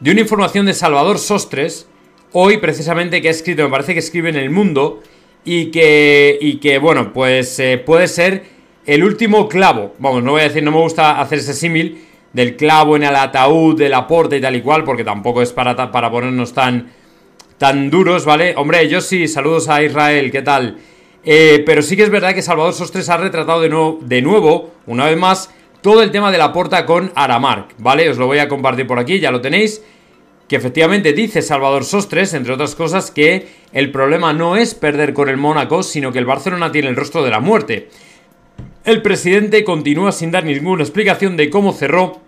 de una información de Salvador Sostres, hoy precisamente, que ha escrito, me parece que escribe en El Mundo, y que bueno, pues puede ser el último clavo. Vamos, no voy a decir, no me gusta hacer ese símil del clavo en el ataúd, de Laporta y tal y cual, porque tampoco es para ponernos tan duros, ¿vale? Hombre, yo sí, saludos a Israel, ¿qué tal? Pero sí que es verdad que Salvador Sostres ha retratado de nuevo, una vez más, todo el tema de Laporta con Aramark, ¿vale? Os lo voy a compartir por aquí, ya lo tenéis. Que efectivamente dice Salvador Sostres, entre otras cosas, que el problema no es perder con el Mónaco, sino que el Barcelona tiene el rostro de la muerte. El presidente continúa sin dar ninguna explicación de cómo cerró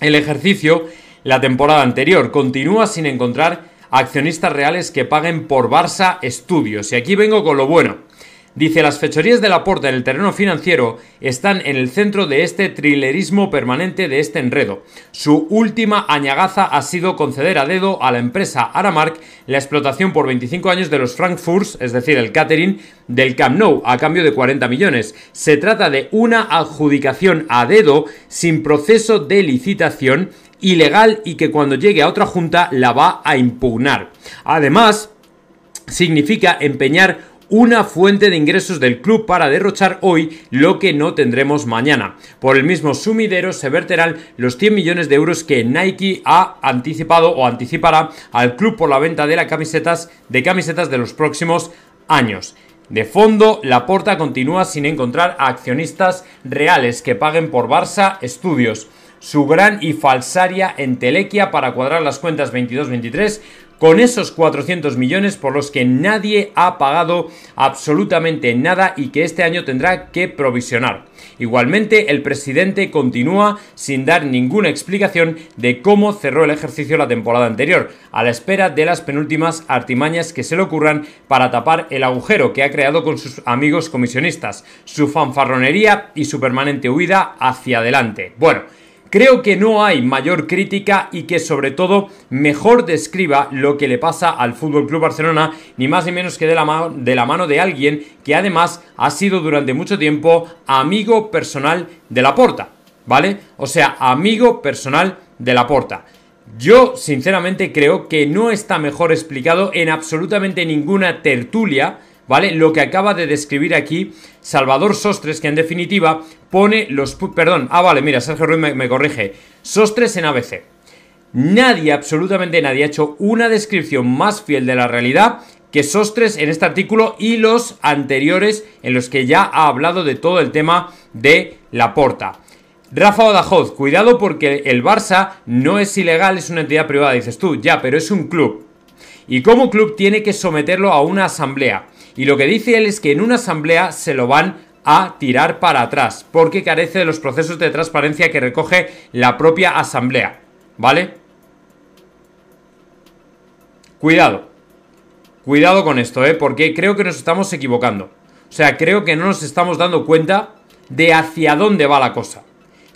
el ejercicio la temporada anterior. Continúa sin encontrar accionistas reales que paguen por Barça Studios. Y aquí vengo con lo bueno. Dice, las fechorías de Laporta en el terreno financiero están en el centro de este trilerismo permanente, de este enredo. Su última añagaza ha sido conceder a dedo a la empresa Aramark la explotación por 25 años de los Frankfurts, es decir, el catering del Camp Nou, a cambio de 40 millones. Se trata de una adjudicación a dedo, sin proceso de licitación, ilegal, y que cuando llegue a otra junta la va a impugnar. Además, significa empeñar una fuente de ingresos del club para derrochar hoy lo que no tendremos mañana. Por el mismo sumidero se verterán los 100 millones de euros que Nike ha anticipado o anticipará al club por la venta de las camisetas de los próximos años. De fondo, Laporta continúa sin encontrar a accionistas reales que paguen por Barça Studios. Su gran y falsaria entelequia para cuadrar las cuentas 22-23... con esos 400 millones por los que nadie ha pagado absolutamente nada y que este año tendrá que provisionar. Igualmente, el presidente continúa sin dar ninguna explicación de cómo cerró el ejercicio la temporada anterior, a la espera de las penúltimas artimañas que se le ocurran para tapar el agujero que ha creado con sus amigos comisionistas, su fanfarronería y su permanente huida hacia adelante. Bueno, creo que no hay mayor crítica y que sobre todo mejor describa lo que le pasa al FC Barcelona, ni más ni menos que de la mano de alguien que además ha sido durante mucho tiempo amigo personal de Laporta, ¿vale? O sea, amigo personal de Laporta. Yo sinceramente creo que no está mejor explicado en absolutamente ninguna tertulia, ¿vale? Lo que acaba de describir aquí Salvador Sostres, que en definitiva pone los... Perdón, vale, mira, Sergio Ruiz me corrige. Sostres en ABC. Nadie, absolutamente nadie, ha hecho una descripción más fiel de la realidad que Sostres en este artículo y los anteriores en los que ya ha hablado de todo el tema de Laporta. Rafa Odajoz, cuidado porque el Barça no es ilegal, es una entidad privada. Dices tú, ya, pero es un club. Y como club tiene que someterlo a una asamblea. Y lo que dice él es que en una asamblea se lo van a tirar para atrás, porque carece de los procesos de transparencia que recoge la propia asamblea, ¿vale? Cuidado. Cuidado con esto, porque creo que nos estamos equivocando. O sea, creo que no nos estamos dando cuenta de hacia dónde va la cosa.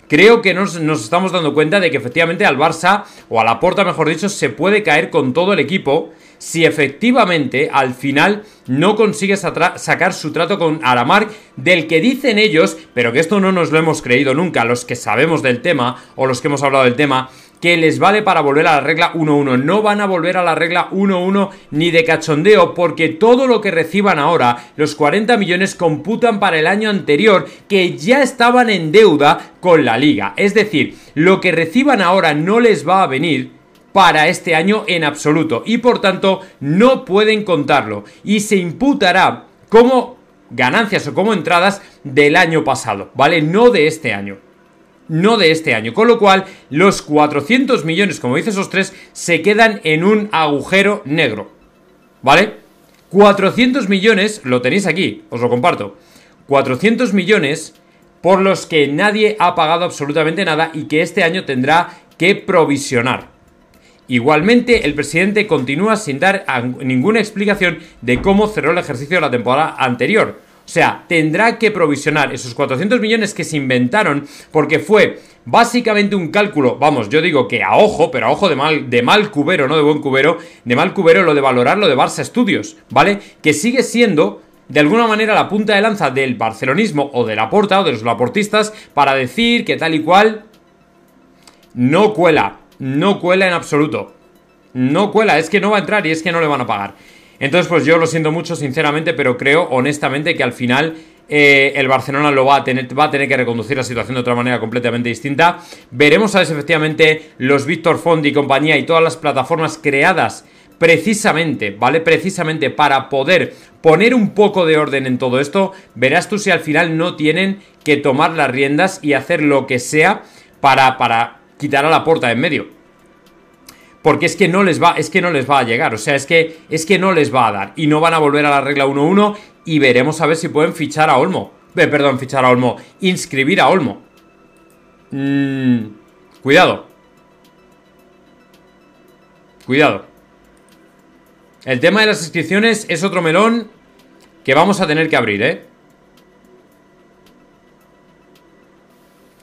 Creo que nos estamos dando cuenta de que efectivamente al Barça, o a Laporta mejor dicho, se puede caer con todo el equipo si efectivamente al final no consigue sacar su trato con Aramark, del que dicen ellos, pero que esto no nos lo hemos creído nunca, los que sabemos del tema o los que hemos hablado del tema, que les vale para volver a la regla 1-1. No van a volver a la regla 1-1 ni de cachondeo, porque todo lo que reciban ahora, los 40 millones, computan para el año anterior, que ya estaban en deuda con la liga. Es decir, lo que reciban ahora no les va a venir para este año en absoluto, y por tanto no pueden contarlo, y se imputará como ganancias o como entradas del año pasado, ¿vale? No de este año. No de este año, con lo cual los 400 millones, como dice Sostres, se quedan en un agujero negro, ¿vale? 400 millones, lo tenéis aquí, os lo comparto, 400 millones por los que nadie ha pagado absolutamente nada y que este año tendrá que provisionar. Igualmente, el presidente continúa sin dar ninguna explicación de cómo cerró el ejercicio de la temporada anterior. O sea, tendrá que provisionar esos 400 millones que se inventaron, porque fue básicamente un cálculo, vamos, yo digo que a ojo, pero a ojo de mal cubero, no de buen cubero, de mal cubero, lo de valorar lo de Barça Studios, ¿vale? Que sigue siendo, de alguna manera, la punta de lanza del barcelonismo o de Laporta o de los laportistas para decir que tal y cual no cuela. no cuela en absoluto. No cuela, es que no va a entrar y es que no le van a pagar. Entonces pues yo lo siento mucho sinceramente, pero creo honestamente que al final el Barcelona lo va a tener que reconducir la situación de otra manera completamente distinta. Veremos a ver si efectivamente los Víctor Font y compañía y todas las plataformas creadas precisamente, ¿vale? Precisamente para poder poner un poco de orden en todo esto, verás tú si al final no tienen que tomar las riendas y hacer lo que sea para quitar a Laporta de en medio. Porque es que no les va a llegar, o sea, es que no les va a dar y no van a volver a la regla 1-1 y veremos a ver si pueden fichar a Olmo, inscribir a Olmo. Cuidado. El tema de las inscripciones es otro melón que vamos a tener que abrir, ¿eh?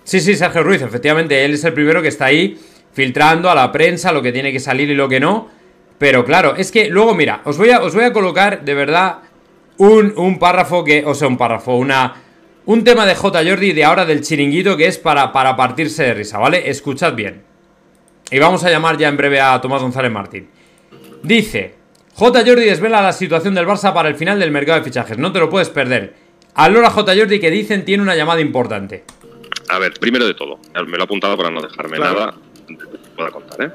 Sí, Sergio Ruiz, efectivamente, él es el primero que está ahí filtrando a la prensa lo que tiene que salir y lo que no. Pero claro, es que luego, mira, os voy a colocar, de verdad, un párrafo que... O sea, un párrafo, un tema de Jotajordi de ahora del chiringuito que es para partirse de risa, ¿vale? Escuchad bien. Y vamos a llamar ya en breve a Tomás González Martín. Dice: Jotajordi desvela la situación del Barça para el final del mercado de fichajes. No te lo puedes perder. Alora Jotajordi, que dicen tiene una llamada importante. A ver, primero de todo, me lo he apuntado para no dejarme nada pueda contar,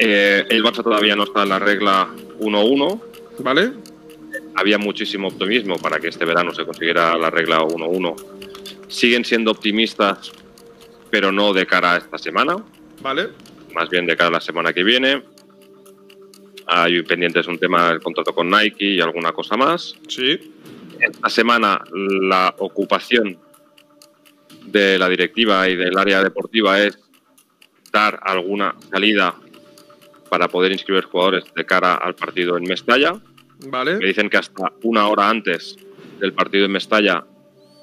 ¿eh? El Barça todavía no está en la regla 1-1, ¿vale? Había muchísimo optimismo para que este verano se consiguiera la regla 1-1. Siguen siendo optimistas, pero no de cara a esta semana, ¿vale? Más bien de cara a la semana que viene. Hay pendientes un tema del contrato con Nike y alguna cosa más. Sí. Esta semana la ocupación de la directiva y del área deportiva es dar alguna salida para poder inscribir jugadores de cara al partido en Mestalla. Vale. Me dicen que hasta una hora antes del partido en Mestalla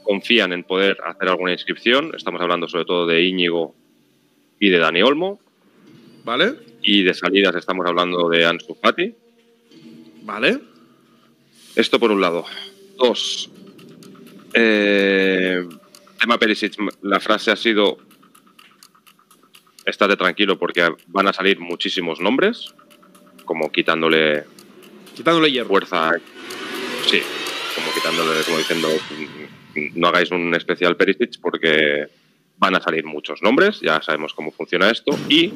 confían en poder hacer alguna inscripción. Estamos hablando sobre todo de Íñigo y de Dani Olmo. Vale. Y de salidas estamos hablando de Ansu Fati. Vale. Esto por un lado. Dos. Tema Perisic. La frase ha sido: estate tranquilo porque van a salir muchísimos nombres, como quitándole hierro. Fuerza. Sí, como quitándole, como diciendo, no hagáis un especial Perisic porque van a salir muchos nombres, ya sabemos cómo funciona esto. Y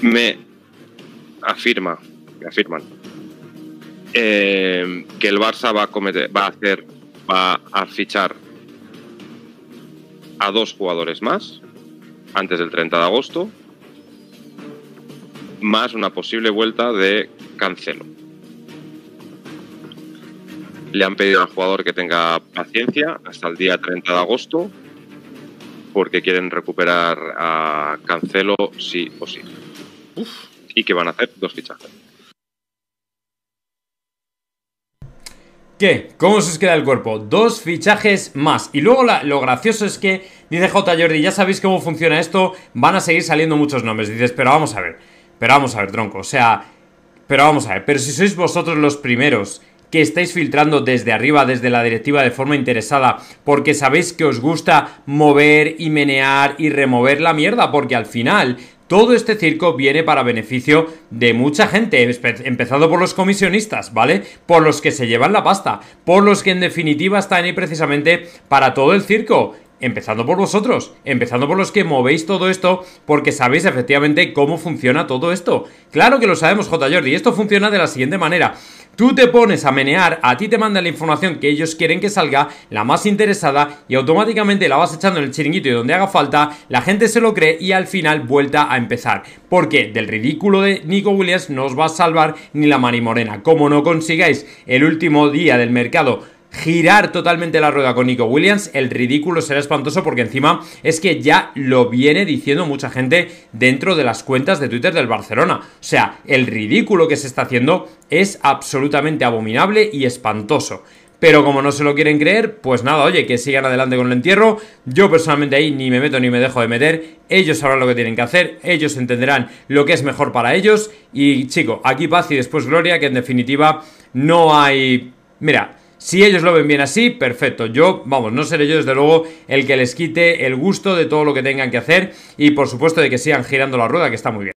me afirman que el Barça va a fichar a dos jugadores más antes del 30 de agosto, más una posible vuelta de Cancelo. Le han pedido al jugador que tenga paciencia hasta el día 30 de agosto porque quieren recuperar a Cancelo sí o sí. Uf. Y que van a hacer dos fichajes. ¿Qué? ¿Cómo se os queda el cuerpo? Dos fichajes más. Y luego lo gracioso es que dice Jotajordi, ya sabéis cómo funciona esto, van a seguir saliendo muchos nombres. Dices, pero vamos a ver, tronco, o sea, pero si sois vosotros los primeros que estáis filtrando desde arriba, desde la directiva de forma interesada, porque sabéis que os gusta mover y menear y remover la mierda, porque al final todo este circo viene para beneficio de mucha gente, empezando por los comisionistas, ¿vale? Por los que se llevan la pasta, por los que en definitiva están ahí precisamente para todo el circo, empezando por vosotros, empezando por los que movéis todo esto, porque sabéis efectivamente cómo funciona todo esto. Claro que lo sabemos, Jotajordi, esto funciona de la siguiente manera. Tú te pones a menear, a ti te mandan la información que ellos quieren que salga, la más interesada, y automáticamente la vas echando en el chiringuito y donde haga falta, la gente se lo cree y al final vuelta a empezar. Porque del ridículo de Nico Williams no os va a salvar ni la marimorena. Como no consigáis el último día del mercado girar totalmente la rueda con Nico Williams, el ridículo será espantoso, porque encima es que ya lo viene diciendo mucha gente dentro de las cuentas de Twitter del Barcelona. O sea, el ridículo que se está haciendo es absolutamente abominable y espantoso. Pero como no se lo quieren creer, pues nada, oye, que sigan adelante con el entierro. Yo personalmente ahí ni me meto ni me dejo de meter. Ellos sabrán lo que tienen que hacer, ellos entenderán lo que es mejor para ellos. Y chico, aquí paz y después gloria, que en definitiva no hay... Mira... Si ellos lo ven bien así, perfecto. Yo, vamos, no seré yo desde luego el que les quite el gusto de todo lo que tengan que hacer y por supuesto de que sigan girando la rueda, que está muy bien.